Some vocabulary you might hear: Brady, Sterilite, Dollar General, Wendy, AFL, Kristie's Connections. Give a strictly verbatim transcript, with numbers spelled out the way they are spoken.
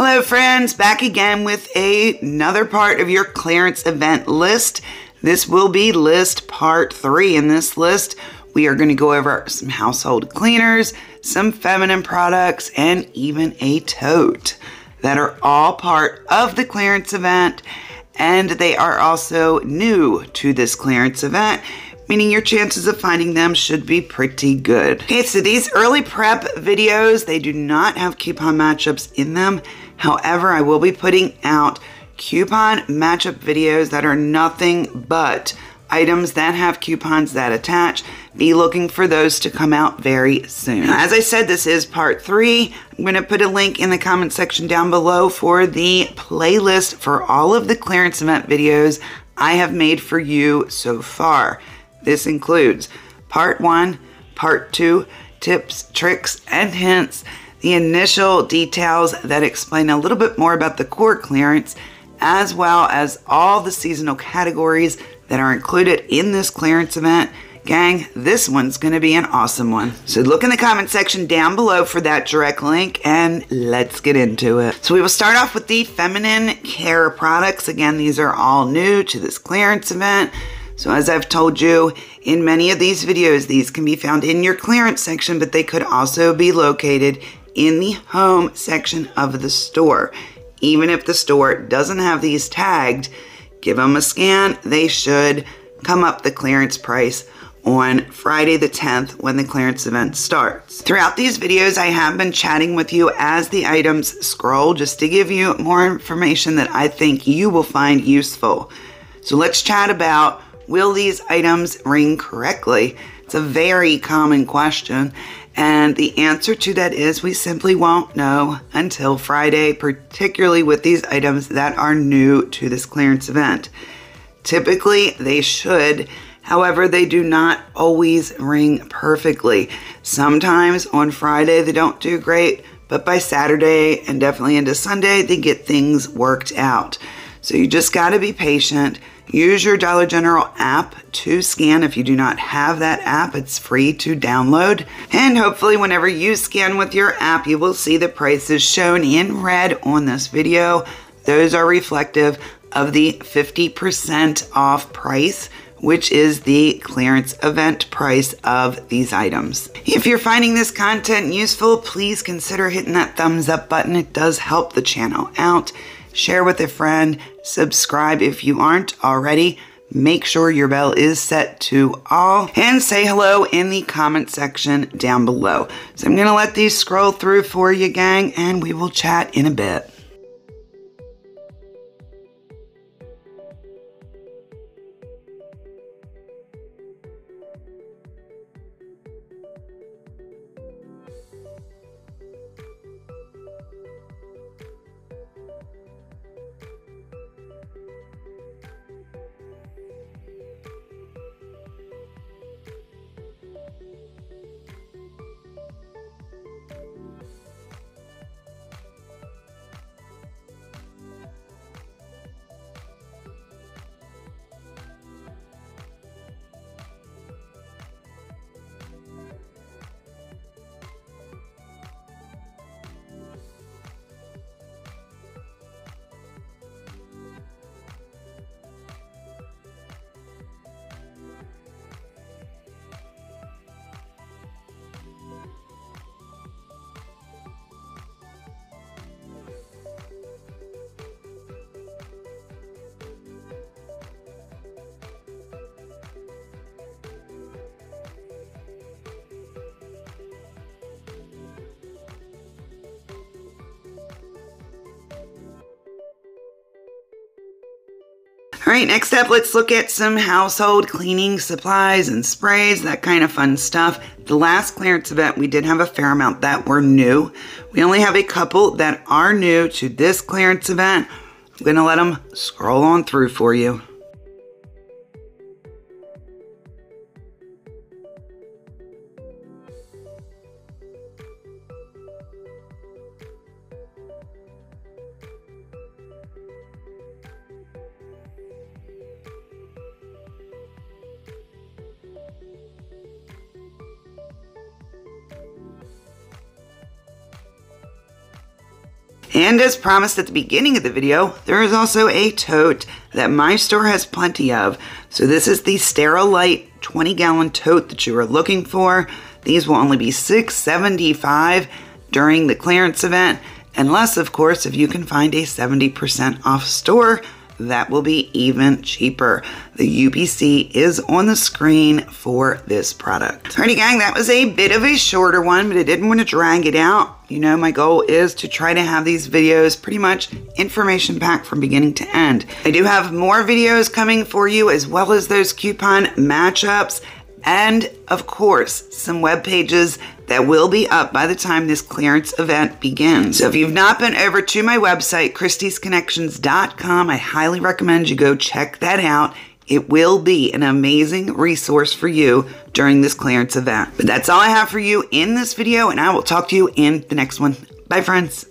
Hello friends, back again with a, another part of your clearance event list. This will be list part three. In this list, we are going to go over some household cleaners, some feminine products, and even a tote that are all part of the clearance event. And they are also new to this clearance event, meaning your chances of finding them should be pretty good. Okay, so these early prep videos, they do not have coupon matchups in them. However, I will be putting out coupon matchup videos that are nothing but items that have coupons that attach. Be looking for those to come out very soon. Now, as I said, this is part three. I'm gonna put a link in the comment section down below for the playlist for all of the clearance event videos I have made for you so far. This includes part one, part two, tips, tricks, and hints, the initial details that explain a little bit more about the core clearance, as well as all the seasonal categories that are included in this clearance event. Gang, this one's gonna be an awesome one. So look in the comment section down below for that direct link and let's get into it. So we will start off with the feminine care products. Again, these are all new to this clearance event. So as I've told you in many of these videos, these can be found in your clearance section, but they could also be located in the home section of the store. Even if the store doesn't have these tagged, give them a scan. They should come up the clearance price on Friday the tenth when the clearance event starts. Throughout these videos, I have been chatting with you as the items scroll just to give you more information that I think you will find useful. So let's chat about, will these items ring correctly? It's a very common question. And the answer to that is we simply won't know until Friday, particularly with these items that are new to this clearance event. Typically, they should. However, they do not always ring perfectly. Sometimes on Friday, they don't do great, but by Saturday and definitely into Sunday, they get things worked out. So you just gotta be patient. Use your Dollar General app to scan. If you do not have that app, it's free to download. And hopefully whenever you scan with your app, you will see the prices shown in red on this video. Those are reflective of the fifty percent off price, which is the clearance event price of these items. If you're finding this content useful, please consider hitting that thumbs up button. It does help the channel out. Share with a friend, subscribe if you aren't already, make sure your bell is set to all, and say hello in the comment section down below. So I'm gonna let these scroll through for you, gang, and we will chat in a bit. All right, next up, let's look at some household cleaning supplies and sprays, that kind of fun stuff. The last clearance event, we did have a fair amount that were new. We only have a couple that are new to this clearance event. I'm gonna let them scroll on through for you. And as promised at the beginning of the video, there is also a tote that my store has plenty of. So this is the Sterilite twenty gallon tote that you are looking for. These will only be six seventy-five during the clearance event, unless of course if you can find a seventy percent off store, that will be even cheaper. The U P C is on the screen for this product. Alrighty gang, that was a bit of a shorter one, but I didn't want to drag it out. You know, my goal is to try to have these videos pretty much information packed from beginning to end. I do have more videos coming for you, as well as those coupon matchups, and of course some web pages that will be up by the time this clearance event begins. So if you've not been over to my website, Kristie's Connections dot com, I highly recommend you go check that out. It will be an amazing resource for you during this clearance event. But that's all I have for you in this video, and I will talk to you in the next one. Bye, friends.